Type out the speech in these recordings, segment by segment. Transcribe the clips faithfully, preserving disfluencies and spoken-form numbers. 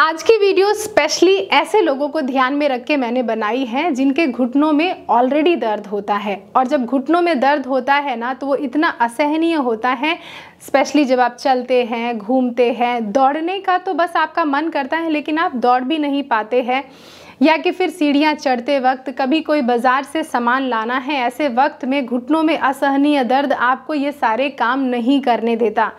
आज की video specially ऐसे लोगों को ध्यान में रख के मैंने बनाई है जिनके घुटनों में ऑलरेडी दर्द होता है, और जब घुटनों में दर्द होता है ना तो वो इतना असहनीय होता है, स्पेशली जब आप चलते हैं, घूमते हैं, दौड़ने का तो बस आपका मन करता है लेकिन आप दौड़ भी नहीं पाते हैं, या कि फिर सीढ़ियाँ चढ़ते वक्त, कभी कोई बाज़ार से सामान लाना है, ऐसे वक्त में घुटनों में असहनीय दर्द आपको ये सारे काम नहीं करने देता।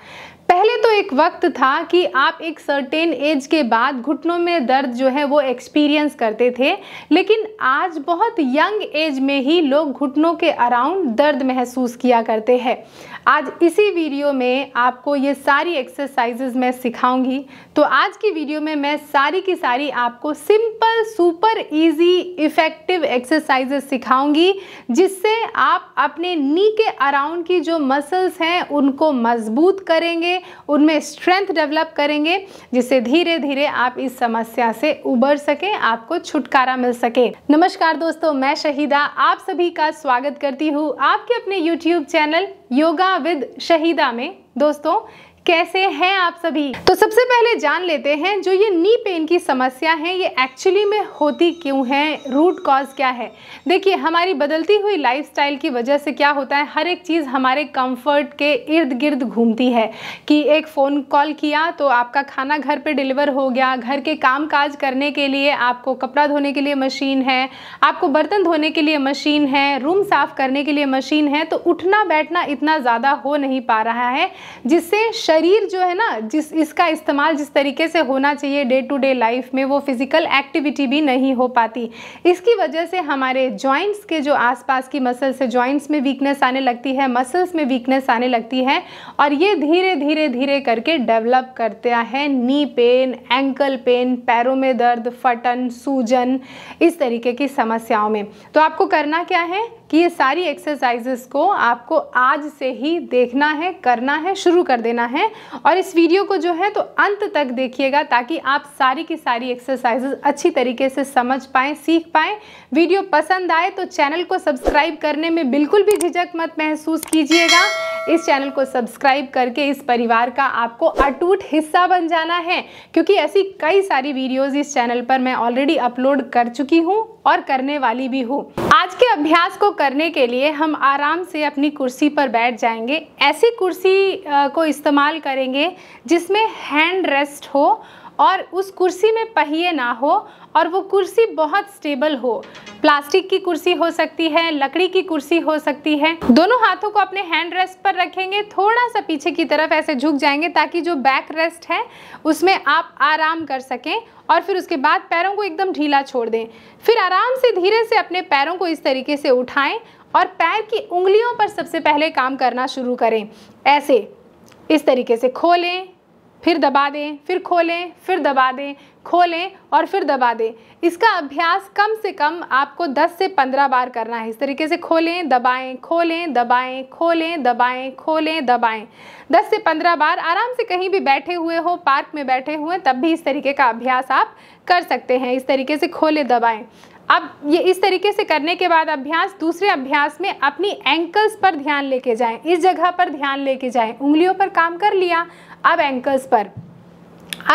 पहले तो एक वक्त था कि आप एक सर्टेन एज के बाद घुटनों में दर्द जो है वो एक्सपीरियंस करते थे, लेकिन आज बहुत यंग एज में ही लोग घुटनों के अराउंड दर्द महसूस किया करते हैं। आज इसी वीडियो में आपको ये सारी एक्सरसाइजेज मैं सिखाऊंगी। तो आज की वीडियो में मैं सारी की सारी आपको simple, super easy, effective exercises सिखाऊंगी जिससे आप अपने नी के अराउंड की जो मसल्स हैं उनको मजबूत करेंगे, उनमें स्ट्रेंथ डेवलप करेंगे, जिससे धीरे धीरे आप इस समस्या से उबर सके, आपको छुटकारा मिल सके। नमस्कार दोस्तों, मैं शहीदा आप सभी का स्वागत करती हूँ आपके अपने YouTube channel yoga with Shahida में। दोस्तों कैसे हैं आप सभी? तो सबसे पहले जान लेते हैं जो ये नी पेन की समस्या है ये एक्चुअली में होती क्यों है, रूट कॉज क्या है। देखिए, हमारी बदलती हुई लाइफस्टाइल की वजह से क्या होता है, हर एक चीज़ हमारे कंफर्ट के इर्द गिर्द घूमती है कि एक फ़ोन कॉल किया तो आपका खाना घर पे डिलीवर हो गया, घर के काम काज करने के लिए आपको कपड़ा धोने के लिए मशीन है, आपको बर्तन धोने के लिए मशीन है, रूम साफ़ करने के लिए मशीन है, तो उठना बैठना इतना ज़्यादा हो नहीं पा रहा है, जिससे शरीर जो है ना, जिस इसका इस्तेमाल जिस तरीके से होना चाहिए डे टू डे लाइफ में, वो फिज़िकल एक्टिविटी भी नहीं हो पाती। इसकी वजह से हमारे जॉइंट्स के जो आसपास की मसल्स है, जॉइंट्स में वीकनेस आने लगती है, मसल्स में वीकनेस आने लगती है, और ये धीरे धीरे धीरे करके डेवलप करता है नी पेन, एंकल पेन, पैरों में दर्द, फटन, सूजन, इस तरीके की समस्याओं में। तो आपको करना क्या है कि ये सारी एक्सरसाइजेस को आपको आज से ही देखना है, करना है, शुरू कर देना है, और इस वीडियो को जो है तो अंत तक देखिएगा ताकि आप सारी की सारी एक्सरसाइजेस अच्छी तरीके से समझ पाएँ, सीख पाएँ। वीडियो पसंद आए तो चैनल को सब्सक्राइब करने में बिल्कुल भी झिझक मत महसूस कीजिएगा। इस चैनल को सब्सक्राइब करके इस परिवार का आपको अटूट हिस्सा बन जाना है, क्योंकि ऐसी कई सारी वीडियोज़ इस चैनल पर मैं ऑलरेडी अपलोड कर चुकी हूँ और करने वाली भी हूँ। आज के अभ्यास को करने के लिए हम आराम से अपनी कुर्सी पर बैठ जाएंगे। ऐसी कुर्सी को इस्तेमाल करेंगे जिसमें हैंड रेस्ट हो और उस कुर्सी में पहिए ना हो, और वो कुर्सी बहुत स्टेबल हो। प्लास्टिक की कुर्सी हो सकती है, लकड़ी की कुर्सी हो सकती है। दोनों हाथों को अपने हैंड रेस्ट पर रखेंगे, थोड़ा सा पीछे की तरफ ऐसे झुक जाएंगे ताकि जो बैक रेस्ट है उसमें आप आराम कर सकें, और फिर उसके बाद पैरों को एकदम ढीला छोड़ दें। फिर आराम से धीरे से अपने पैरों को इस तरीके से उठाएँ और पैर की उंगलियों पर सबसे पहले काम करना शुरू करें। ऐसे इस तरीके से खोलें, फिर दबा दें, फिर खोलें, फिर दबा दें, खोलें और फिर दबा दें। इसका अभ्यास कम से कम आपको दस से पंद्रह बार करना है। इस तरीके से खोलें, दबाएं, खोलें, दबाएं, खोलें, दबाएं, खोलें, दबाएं, दस से पंद्रह बार। आराम से कहीं भी बैठे हुए हो, पार्क में बैठे हुए, तब भी इस तरीके का अभ्यास आप कर सकते हैं। इस तरीके से खोलें, दबाएं। अब ये इस तरीके से करने के बाद अभ्यास, दूसरे अभ्यास में अपनी एंकल्स पर ध्यान लेके जाएं, इस जगह पर ध्यान लेके जाएं। उंगलियों पर काम कर लिया, अब एंकल्स पर।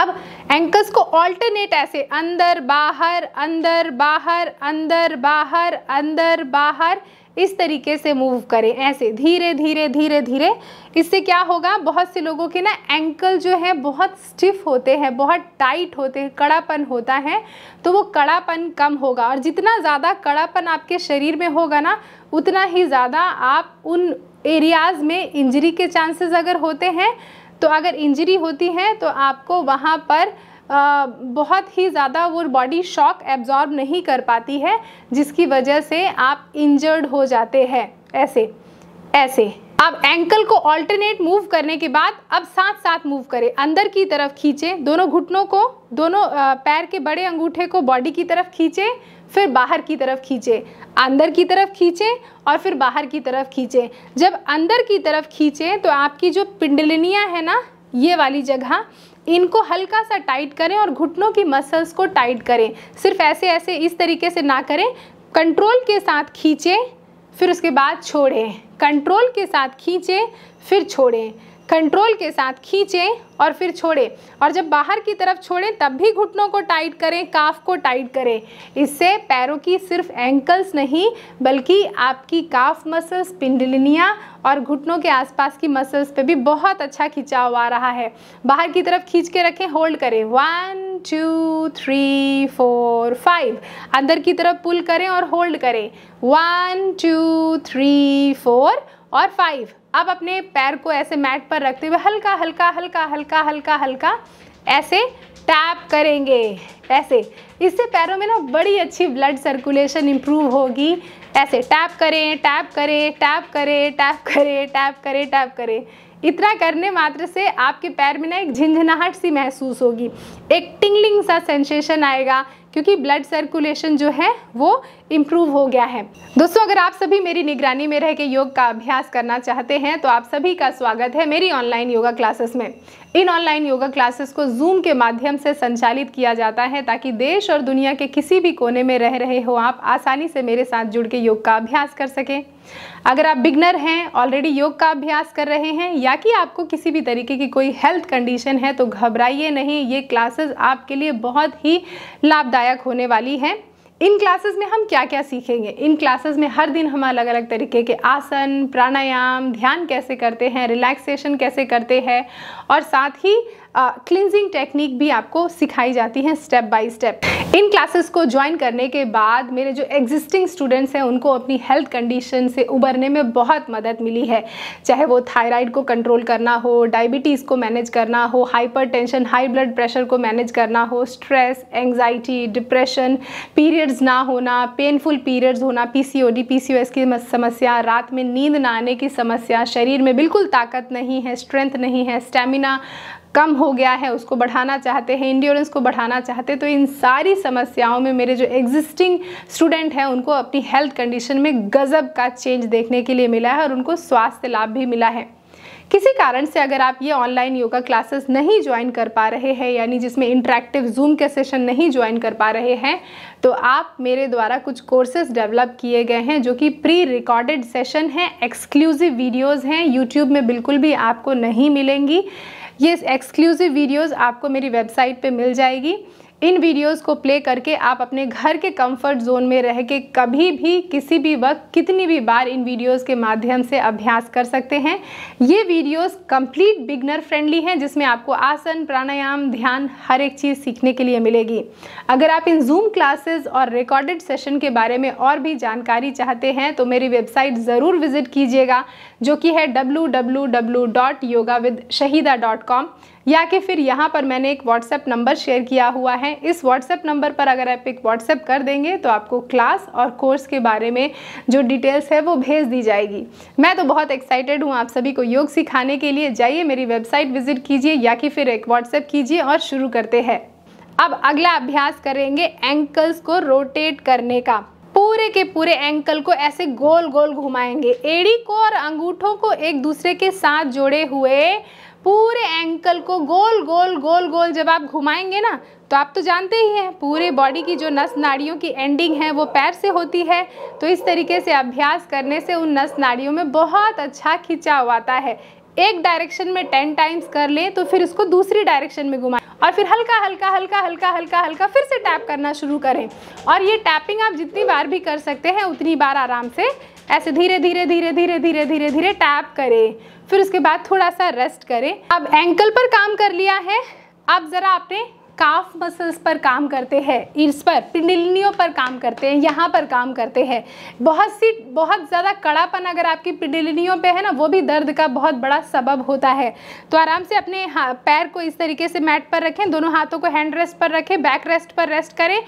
अब एंकल्स को ऑल्टरनेट ऐसे अंदर बाहर, अंदर बाहर, अंदर बाहर, अंदर बाहर, इस तरीके से मूव करें, ऐसे धीरे धीरे धीरे धीरे। इससे क्या होगा, बहुत से लोगों के ना एंकल जो है बहुत स्टिफ होते हैं, बहुत टाइट होते हैं, कड़ापन होता है, तो वो कड़ापन कम होगा। और जितना ज़्यादा कड़ापन आपके शरीर में होगा ना, उतना ही ज़्यादा आप उन एरियाज़ में इंजरी के चांसेस अगर होते हैं, तो अगर इंजरी होती है तो आपको वहाँ पर आ, बहुत ही ज़्यादा वो बॉडी शॉक एब्जॉर्ब नहीं कर पाती है, जिसकी वजह से आप इंजर्ड हो जाते हैं। ऐसे ऐसे अब एंकल को ऑल्टरनेट मूव करने के बाद अब साथ साथ मूव करें, अंदर की तरफ खींचें, दोनों घुटनों को, दोनों पैर के बड़े अंगूठे को बॉडी की तरफ खींचें, फिर बाहर की तरफ खींचें, अंदर की तरफ खींचें और फिर बाहर की तरफ खींचें। जब अंदर की तरफ खींचें तो आपकी जो पिंडलिनियाँ है ना, ये वाली जगह, इनको हल्का सा टाइट करें और घुटनों की मसल्स को टाइट करें। सिर्फ ऐसे ऐसे इस तरीके से ना करें, कंट्रोल के साथ खींचें, फिर उसके बाद छोड़ें, कंट्रोल के साथ खींचें, फिर छोड़ें। कंट्रोल के साथ खींचें और फिर छोड़ें। और जब बाहर की तरफ छोड़ें तब भी घुटनों को टाइट करें, काफ को टाइट करें। इससे पैरों की सिर्फ एंकल्स नहीं बल्कि आपकी काफ मसल्स, पिंडलिनियाँ और घुटनों के आसपास की मसल्स पे भी बहुत अच्छा खिंचाव आ रहा है। बाहर की तरफ खींच के रखें, होल्ड करें, one two three four five. अंदर की तरफ पुल करें और होल्ड करें, वन टू थ्री फोर और फाइव। अब अपने पैर को ऐसे मैट पर रखते हुए हल्का हल्का हल्का हल्का हल्का हल्का ऐसे टैप करेंगे, ऐसे। इससे पैरों में ना बड़ी अच्छी ब्लड सर्कुलेशन इम्प्रूव होगी। ऐसे टैप करें, टैप करें, टैप करें, टैप करें, टैप करें, टैप करें। इतना करने मात्र से आपके पैर में ना एक झिंझनाहट सी महसूस होगी, एक टिंगलिंग सा सेंसेशन आएगा, क्योंकि ब्लड सर्कुलेशन जो है वो इम्प्रूव हो गया है। दोस्तों, अगर आप सभी मेरी निगरानी में रह के योग का अभ्यास करना चाहते हैं तो आप सभी का स्वागत है मेरी ऑनलाइन योगा क्लासेस में। इन ऑनलाइन योगा क्लासेस को जूम के माध्यम से संचालित किया जाता है ताकि देश और दुनिया के किसी भी कोने में रह रहे हो आप आसानी से मेरे साथ जुड़ के योग का अभ्यास कर सकें। अगर आप बिगनर हैं, ऑलरेडी योग का अभ्यास कर रहे हैं, या कि आपको किसी भी तरीके की कोई हेल्थ कंडीशन है तो घबराइए नहीं, ये क्लासेस आपके लिए बहुत ही लाभदायक होने वाली हैं। इन क्लासेस में हम क्या क्या सीखेंगे? इन क्लासेस में हर दिन हम अलग अलग तरीके के आसन, प्राणायाम, ध्यान कैसे करते हैं, रिलैक्सेशन कैसे करते हैं और साथ ही क्लींजिंग टेक्निक भी आपको सिखाई जाती है स्टेप बाय स्टेप। इन क्लासेस को ज्वाइन करने के बाद मेरे जो एग्जिस्टिंग स्टूडेंट्स हैं उनको अपनी हेल्थ कंडीशन से उबरने में बहुत मदद मिली है, चाहे वो थायराइड को कंट्रोल करना हो, डायबिटीज़ को मैनेज करना हो, हाइपरटेंशन, हाई ब्लड प्रेशर को मैनेज करना हो, स्ट्रेस, एंग्जाइटी, डिप्रेशन, पीरियड्स ना होना, पेनफुल पीरियड्स होना, पीसीओडी, पीसीओएस की समस्या, रात में नींद ना आने की समस्या, शरीर में बिल्कुल ताकत नहीं है, स्ट्रेंथ नहीं है, स्टेमिना कम हो गया है, उसको बढ़ाना चाहते हैं, इंड्योरेंस को बढ़ाना चाहते हैं, तो इन सारी समस्याओं में मेरे जो एग्जिस्टिंग स्टूडेंट हैं उनको अपनी हेल्थ कंडीशन में गजब का चेंज देखने के लिए मिला है और उनको स्वास्थ्य लाभ भी मिला है। किसी कारण से अगर आप ये ऑनलाइन योगा क्लासेस नहीं ज्वाइन कर पा रहे हैं, यानी जिसमें इंटरेक्टिव जूम के सेशन नहीं ज्वाइन कर पा रहे हैं, तो आप मेरे द्वारा कुछ कोर्सेज डेवलप किए गए हैं जो कि प्री रिकॉर्डेड सेशन हैं, एक्सक्लूसिव वीडियोस हैं, यूट्यूब में बिल्कुल भी आपको नहीं मिलेंगी। ये एक्सक्लूसिव वीडियोस आपको मेरी वेबसाइट पे मिल जाएगी। इन वीडियोस को प्ले करके आप अपने घर के कंफर्ट जोन में रह के कभी भी, किसी भी वक्त, कितनी भी बार इन वीडियोस के माध्यम से अभ्यास कर सकते हैं। ये वीडियोस कंप्लीट बिगनर फ्रेंडली हैं जिसमें आपको आसन, प्राणायाम, ध्यान हर एक चीज़ सीखने के लिए मिलेगी। अगर आप इन जूम क्लासेस और रिकॉर्डेड सेशन के बारे में और भी जानकारी चाहते हैं तो मेरी वेबसाइट ज़रूर विजिट कीजिएगा जो कि है W W W dot yoga with Shahida dot com, या कि फिर यहाँ पर मैंने एक व्हाट्सएप नंबर शेयर किया हुआ है। इस व्हाट्सएप नंबर पर अगर आप एक व्हाट्सएप कर देंगे तो आपको क्लास और कोर्स के बारे में जो डिटेल्स है वो भेज दी जाएगी। मैं तो बहुत एक्साइटेड हूँ आप सभी को योग सिखाने के लिए। जाइए, मेरी वेबसाइट विजिट कीजिए या कि फिर एक व्हाट्सएप कीजिए और शुरू करते हैं। अब अगला अभ्यास करेंगे एंकल्स को रोटेट करने का। पूरे के पूरे एंकल को ऐसे गोल गोल घुमाएंगे, एड़ी को और अंगूठों को एक दूसरे के साथ जोड़े हुए पूरे एंकल को गोल गोल गोल गोल जब आप घुमाएंगे ना, तो आप तो जानते ही हैं पूरे बॉडी की जो नस नाड़ियों की एंडिंग है वो पैर से होती है, तो इस तरीके से अभ्यास करने से उन नस नाड़ियों में बहुत अच्छा खिंचाव आता है। एक डायरेक्शन में टेन टाइम्स कर लें तो फिर उसको दूसरी डायरेक्शन में घुमाएं और फिर हल्का हल्का हल्का हल्का हल्का हल्का फिर से टैप करना शुरू करें। और ये टैपिंग आप जितनी बार भी कर सकते हैं उतनी बार आराम से ऐसे धीरे धीरे धीरे धीरे धीरे धीरे धीरे टैप करें, फिर उसके बाद थोड़ा सा रेस्ट करें। अब एंकल पर काम कर लिया है, अब ज़रा आपने काफ मसल्स पर काम करते हैं, इस पर, पिंडलिनियों पर काम करते हैं, यहाँ पर काम करते हैं। बहुत सी बहुत ज़्यादा कड़ापन अगर आपकी पिंडलिनियों पे है ना, वो भी दर्द का बहुत बड़ा सबब होता है। तो आराम से अपने हाँ, पैर को इस तरीके से मैट पर रखें, दोनों हाथों को हैंड रेस्ट पर रखें, बैक रेस्ट पर रेस्ट करें,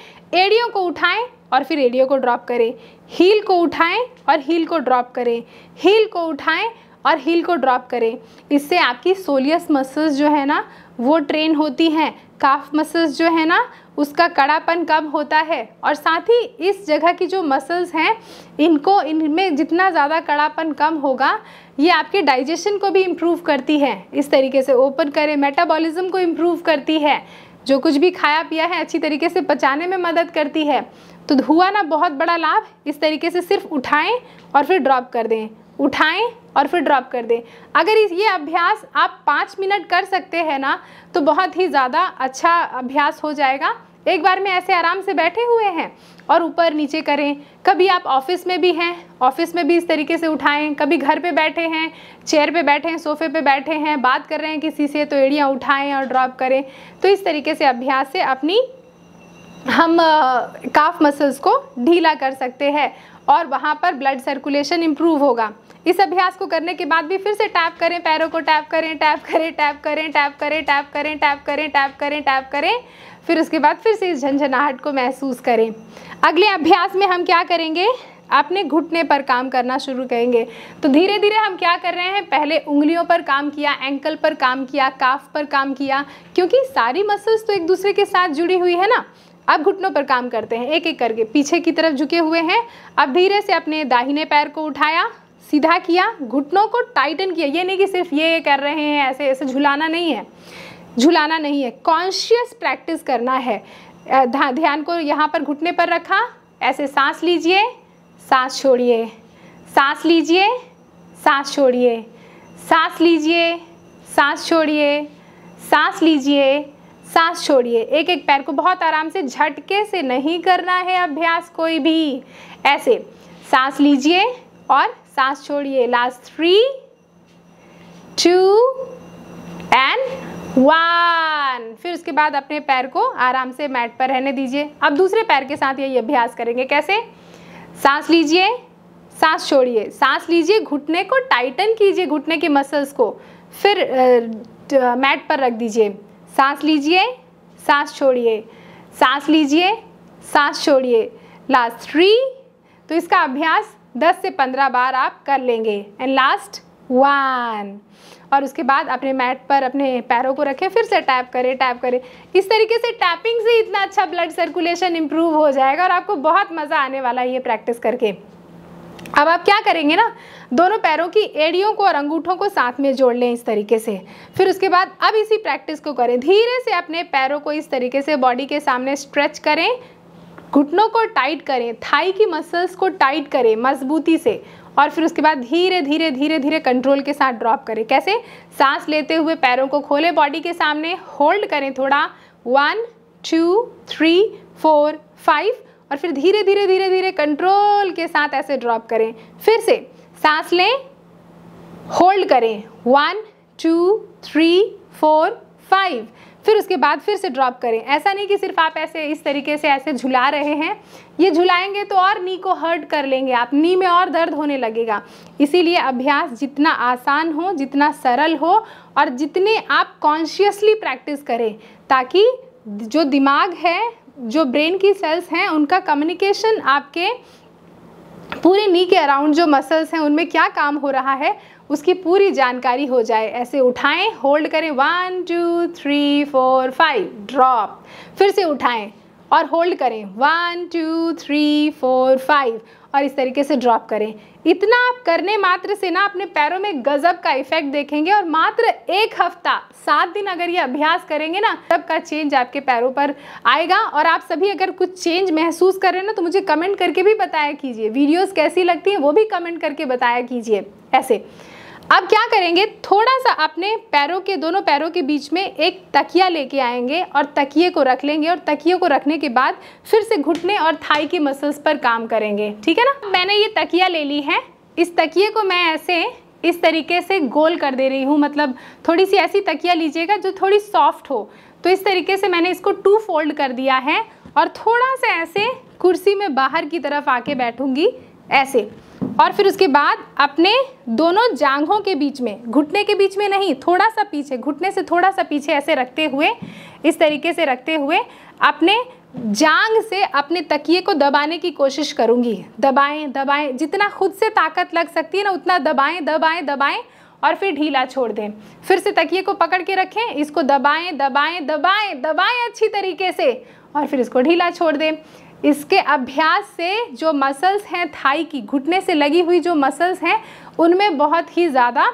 एड़ियों को उठाएँ और फिर एड़ियों को ड्रॉप करें, हील को उठाएँ और हील को ड्रॉप करें, हील को उठाएँ और हील को ड्रॉप करें। इससे आपकी सोलियस मसल्स जो है ना वो ट्रेन होती हैं, काफ मसल्स जो है ना उसका कड़ापन कम होता है, और साथ ही इस जगह की जो मसल्स हैं इनको, इनमें जितना ज़्यादा कड़ापन कम होगा ये आपके डाइजेशन को भी इम्प्रूव करती है। इस तरीके से ओपन करें, मेटाबॉलिज्म को इम्प्रूव करती है, जो कुछ भी खाया पिया है अच्छी तरीके से पचाने में मदद करती है। तो हुआ ना बहुत बड़ा लाभ। इस तरीके से सिर्फ उठाएँ और फिर ड्रॉप कर दें, उठाएं और फिर ड्रॉप कर दें। अगर ये अभ्यास आप पाँच मिनट कर सकते हैं ना तो बहुत ही ज़्यादा अच्छा अभ्यास हो जाएगा। एक बार में ऐसे आराम से बैठे हुए हैं और ऊपर नीचे करें। कभी आप ऑफिस में भी हैं, ऑफिस में भी इस तरीके से उठाएं, कभी घर पे बैठे हैं, चेयर पे बैठे हैं, सोफे पे बैठे हैं, बात कर रहे हैं किसी से तो एड़ियाँ उठाएं और ड्रॉप करें। तो इस तरीके से अभ्यास से अपनी हम काफ मसल्स को ढीला कर सकते हैं और वहाँ पर ब्लड सर्कुलेशन इम्प्रूव होगा। इस अभ्यास को करने के बाद भी फिर से टैप करें, पैरों को टैप करें, टैप करें, टैप करें, टैप करें, टैप करें, टैप करें, टैप करें, टैप करें। फिर उसके बाद फिर से इस झंझनाहट को महसूस करें। अगले अभ्यास में हम क्या करेंगे, अपने घुटने पर काम करना शुरू करेंगे। तो धीरे धीरे हम क्या कर रहे हैं, पहले उंगलियों पर काम किया, एंकल पर काम किया, काफ पर काम किया, क्योंकि सारी मसल्स तो एक दूसरे के साथ जुड़ी हुई है ना। अब घुटनों पर काम करते हैं, एक एक करके पीछे की तरफ झुके हुए हैं। अब धीरे से अपने दाहिने पैर को उठाया, सीधा किया, घुटनों को टाइटन किया। ये नहीं कि सिर्फ ये कर रहे हैं ऐसे ऐसे, झुलाना नहीं है, झुलाना नहीं है, कॉन्शियस प्रैक्टिस करना है। ध्यान को यहाँ पर घुटने पर रखा, ऐसे सांस लीजिए, सांस छोड़िए, सांस लीजिए, सांस छोड़िए, सांस लीजिए, सांस छोड़िए, सांस लीजिए, सांस छोड़िए। एक एक पैर को बहुत आराम से, झटके से नहीं करना है अभ्यास कोई भी, ऐसे सांस लीजिए और सांस छोड़िए। Last three two and one. फिर उसके बाद अपने पैर को आराम से मैट पर रहने दीजिए। अब दूसरे पैर के साथ यही अभ्यास करेंगे। कैसे, सांस लीजिए, सांस छोड़िए, सांस लीजिए, घुटने को टाइटन कीजिए, घुटने के मसल्स को, फिर आ, मैट पर रख दीजिए। सांस लीजिए, सांस छोड़िए, सांस लीजिए, सांस छोड़िए। Last three. तो इसका अभ्यास दस से पंद्रह बार आप कर लेंगे। And last one. और उसके बाद अपने मैट पर अपने पैरों को रखें, फिर से टैप करें, टैप करें। इस तरीके से टैपिंग से इतना अच्छा ब्लड सर्कुलेशन इम्प्रूव हो जाएगा और आपको बहुत मज़ा आने वाला है ये प्रैक्टिस करके। अब आप क्या करेंगे ना, दोनों पैरों की एड़ियों को और अंगूठों को साथ में जोड़ लें इस तरीके से। फिर उसके बाद अब इसी प्रैक्टिस को करें। धीरे से अपने पैरों को इस तरीके से बॉडी के सामने स्ट्रेच करें, घुटनों को टाइट करें, थाई की मसल्स को टाइट करें मजबूती से। और फिर उसके बाद धीरे धीरे धीरे धीरे कंट्रोल के साथ ड्रॉप करें। कैसे, सांस लेते हुए पैरों को खोलें बॉडी के सामने, होल्ड करें थोड़ा, one two three four five, और फिर धीरे धीरे धीरे धीरे कंट्रोल के साथ ऐसे ड्रॉप करें। फिर से सांस लें, होल्ड करें, one two three four five, फिर उसके बाद फिर से ड्रॉप करें। ऐसा नहीं कि सिर्फ आप ऐसे इस तरीके से ऐसे झुला रहे हैं, ये झुलाएंगे तो और नी को हर्ट कर लेंगे आप, नी में और दर्द होने लगेगा। इसीलिए अभ्यास जितना आसान हो, जितना सरल हो और जितने आप कॉन्शियसली प्रैक्टिस करें, ताकि जो दिमाग है, जो ब्रेन की सेल्स हैं, उनका कम्युनिकेशन आपके पूरे नी के अराउंड जो मसल्स हैं उनमें क्या काम हो रहा है उसकी पूरी जानकारी हो जाए। ऐसे उठाएं, होल्ड करें, one two three four five, drop, फिर से उठाएं और होल्ड करें, one two three four five, और इस तरीके से ड्रॉप करें। इतना आप करने मात्र से ना अपने पैरों में गजब का इफेक्ट देखेंगे। और मात्र एक हफ्ता सात दिन अगर ये अभ्यास करेंगे ना, तब का चेंज आपके पैरों पर आएगा। और आप सभी अगर कुछ चेंज महसूस करें ना तो मुझे कमेंट करके भी बताया कीजिए, वीडियोस कैसी लगती हैं वो भी कमेंट करके बताया कीजिए। ऐसे अब क्या करेंगे, थोड़ा सा अपने पैरों के, दोनों पैरों के बीच में एक तकिया लेके आएंगे और तकिए को रख लेंगे। और तकिए को रखने के बाद फिर से घुटने और थाई की मसल्स पर काम करेंगे, ठीक है ना। मैंने ये तकिया ले ली है, इस तकिए को मैं ऐसे इस तरीके से गोल कर दे रही हूँ। मतलब थोड़ी सी ऐसी तकिया लीजिएगा जो थोड़ी सॉफ्ट हो। तो इस तरीके से मैंने इसको टू फोल्ड कर दिया है और थोड़ा सा ऐसे कुर्सी में बाहर की तरफ आके बैठूँगी ऐसे। और फिर उसके बाद अपने दोनों जांघों के बीच में, घुटने के बीच में नहीं, थोड़ा सा पीछे, घुटने से थोड़ा सा पीछे ऐसे रखते हुए, इस तरीके से रखते हुए अपने जांघ से अपने तकिए को दबाने की कोशिश करूँगी। दबाएं दबाएं, जितना खुद से ताकत लग सकती है ना उतना दबाएं दबाएं दबाएं, और फिर ढीला छोड़ दें। फिर से तकिए को पकड़ के रखें, इसको दबाएं दबाएं दबाएं दबाएं अच्छी तरीके से, और फिर इसको ढीला छोड़ दें। इसके अभ्यास से जो मसल्स हैं थाई की, घुटने से लगी हुई जो मसल्स हैं, उनमें बहुत ही ज़्यादा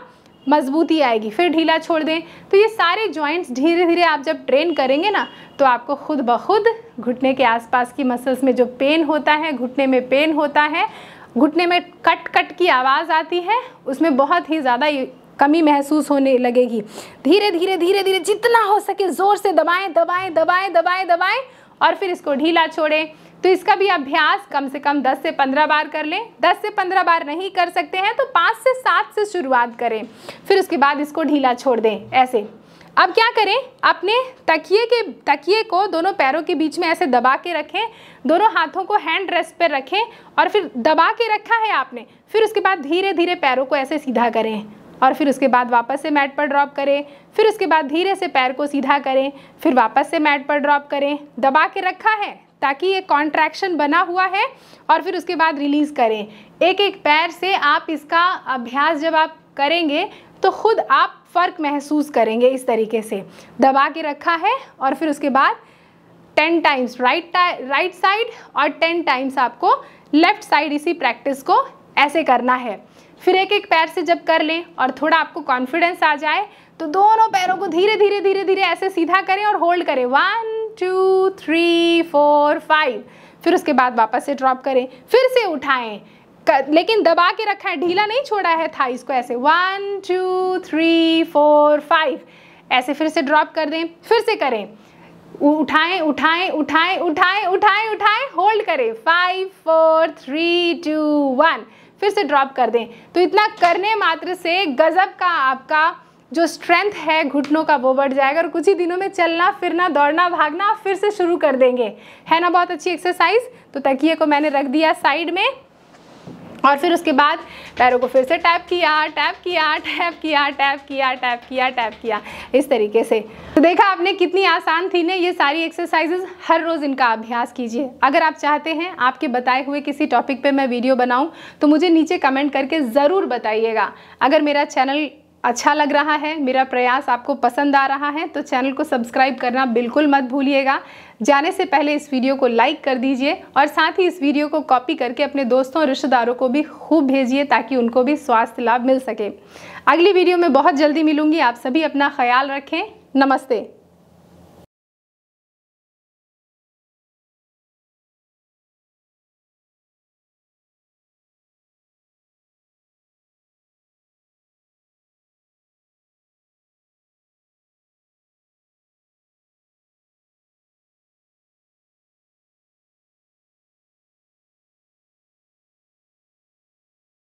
मजबूती आएगी। फिर ढीला छोड़ दें। तो ये सारे जॉइंट्स धीरे धीरे आप जब ट्रेन करेंगे ना तो आपको खुद ब खुद घुटने के आसपास की मसल्स में जो पेन होता है, घुटने में पेन होता है, घुटने में कट कट की आवाज़ आती है, उसमें बहुत ही ज़्यादा कमी महसूस होने लगेगी। धीरे धीरे धीरे धीरे जितना हो सके ज़ोर से दबाएं दबाएं दबाएं दबाएं दबाएं और फिर इसको ढीला छोड़ें। तो इसका भी अभ्यास कम से कम दस से पंद्रह बार कर लें। दस से पंद्रह बार नहीं कर सकते हैं तो पाँच से सात से शुरुआत करें, फिर उसके बाद इसको ढीला छोड़ दें। ऐसे अब क्या करें, अपने तकिए के तकिए को दोनों पैरों के बीच में ऐसे दबा के रखें, दोनों हाथों को हैंड रेस्ट पर रखें और फिर दबा के रखा है आपने, फिर उसके बाद धीरे धीरे पैरों को ऐसे सीधा करें और फिर उसके बाद वापस से मैट पर ड्रॉप करें, फिर उसके बाद धीरे से पैर को सीधा करें, फिर वापस से मैट पर ड्रॉप करें। दबा के रखा है ताकि ये कॉन्ट्रैक्शन बना हुआ है और फिर उसके बाद रिलीज़ करें। एक एक पैर से आप इसका अभ्यास जब आप करेंगे तो खुद आप फ़र्क महसूस करेंगे। इस तरीके से दबा के रखा है और फिर उसके बाद ten times right right side और टेन टाइम्स आपको लेफ़्ट साइड, इसी प्रैक्टिस को ऐसे करना है। फिर एक एक पैर से जब कर लें और थोड़ा आपको कॉन्फिडेंस आ जाए तो दोनों पैरों को धीरे धीरे धीरे धीरे ऐसे सीधा करें और होल्ड करें, one two three four five. फिर उसके बाद वापस से ड्रॉप करें, फिर से उठाएं कर, लेकिन दबा के रखा है, ढीला नहीं छोड़ा है था इसको। ऐसे one two three four five, ऐसे फिर से ड्रॉप कर दें, फिर से करें, उठाएं उठाएं उठाएं उठाएं उठाएं उठाएं, होल्ड करें, five four three two one, फिर से ड्रॉप कर दें। तो इतना करने मात्र से गजब का आपका जो स्ट्रेंथ है घुटनों का वो बढ़ जाएगा और कुछ ही दिनों में चलना फिरना दौड़ना भागना आप फिर से शुरू कर देंगे, है ना। बहुत अच्छी एक्सरसाइज। तो तकिए को मैंने रख दिया साइड में और फिर उसके बाद पैरों को फिर से टैप किया टैप किया टैप किया टैप किया टैप किया टैप किया इस तरीके से। तो देखा आपने कितनी आसान थी ना ये सारी एक्सरसाइजेज। हर रोज़ इनका अभ्यास कीजिए। अगर आप चाहते हैं आपके बताए हुए किसी टॉपिक पे मैं वीडियो बनाऊं तो मुझे नीचे कमेंट करके ज़रूर बताइएगा। अगर मेरा चैनल अच्छा लग रहा है, मेरा प्रयास आपको पसंद आ रहा है तो चैनल को सब्सक्राइब करना बिल्कुल मत भूलिएगा। जाने से पहले इस वीडियो को लाइक कर दीजिए और साथ ही इस वीडियो को कॉपी करके अपने दोस्तों और रिश्तेदारों को भी खूब भेजिए ताकि उनको भी स्वास्थ्य लाभ मिल सके। अगली वीडियो में बहुत जल्दी मिलूंगी। आप सभी अपना ख्याल रखें। नमस्ते।